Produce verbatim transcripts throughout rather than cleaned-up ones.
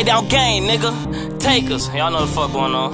K down game, nigga. Take us. Y'all know the fuck going on.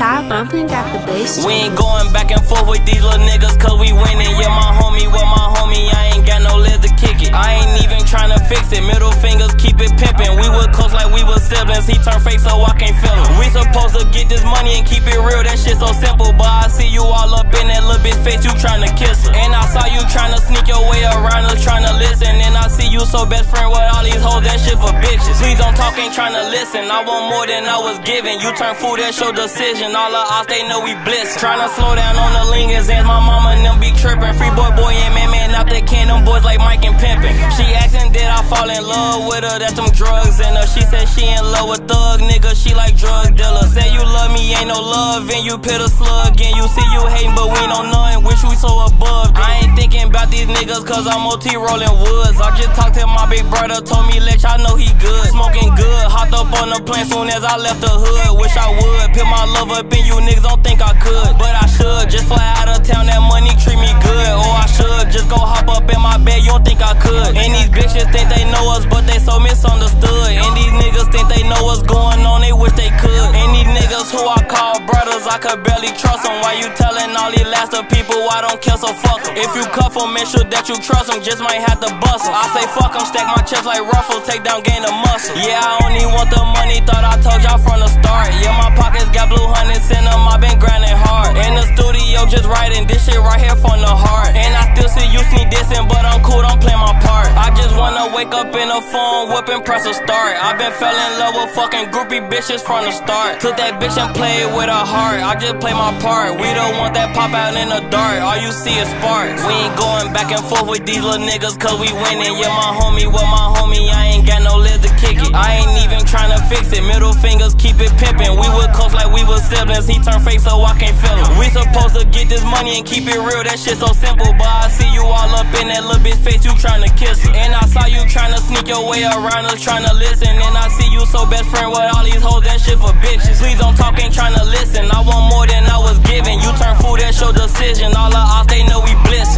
Ty Bumpin' got the best. We ain't going back and forth with these little niggas, cause we winning. Yeah, my homie, well, my homie, I ain't got no legs to kick it. I ain't even tryna fix it. Middle fingers, keep it pimpin'. We were close like we were siblings. He turned fake, so I can't feel him. We supposed to get this money and keep it real. That shit so simple, but I see you all up in that little bitch face. You tryna kiss her, and I saw you tryna sneak your way around us, tryna listen. And I see you so best friend with all these hoes. That shit for bitches. Please don't talk, ain't tryna listen. I want more than I was giving. You turn fool, that's your decision. All the odds, they know we bliss. Tryna slow down on the lingers, and my mama and them be trippin'. Free boy, boy, and man, man, out that can. Them boys like Mike and Pimpin'. She asking, did I fall in love with her? That's them drugs in her. She said she in love with thug niggas. She like drug dealers. Say you love me, ain't no love, and you pit a slug. And you see you hating, but we don't know in which we so above. I ain't thinking about these niggas, cause I'm O T rolling woods. I just talked to my big brother, told me let y'all know he good. Smoking good, hopped up on the plane soon as I left the hood. Wish I would put my love up in you niggas, don't think I could, but I should. Just fly out of town, that money treat me good. Or I should just go hop up in my bed, you don't think I could. And these bitches think they know us, but they so misunderstood. And these niggas think they know what's going on, they wish they could. And these niggas who I call brothers, I could barely trust them. Why you telling all these last of people I don't care, so fuck them? If you cuff them, make sure that you trust them, just might have to bust them. I say fuck them, stack my chips like Ruffles, take down gain the muscle. Yeah, I only want the money, thought I told y'all from the start. Yeah, my pockets got blue hundreds in them, I been grinding hard. In the studio just writing this shit right here from the heart. And I still see you sneak dissing, but I'm cool, don't play my part. I just wanna wake up in the phone, whip and press a start. I been fell in love with fucking groupie bitches from the start. Took that bitch and played with her heart, I just play my part. We don't want that pop out in the dark, all you see is sparks. We ain't going back and forth with these little niggas, cause we winning. Yeah, my homie, well, my homie, I ain't got no legs to kick it. I ain't even tryna fix it. Middle fingers, keep it pimpin'. We were close like we were siblings. He turned fake, so I can't feel him. We supposed to get this money and keep it real. That shit so simple, but I see you all up in that little bitch face. You tryna kiss her, and I saw you tryna sneak your way around us, tryna listen. And I see you so best friend with all these hoes. That shit for bitches. Please don't talk, ain't tryna listen. I want more than I was giving. You turn fool, that's your decision. All the odds, they know we bliss.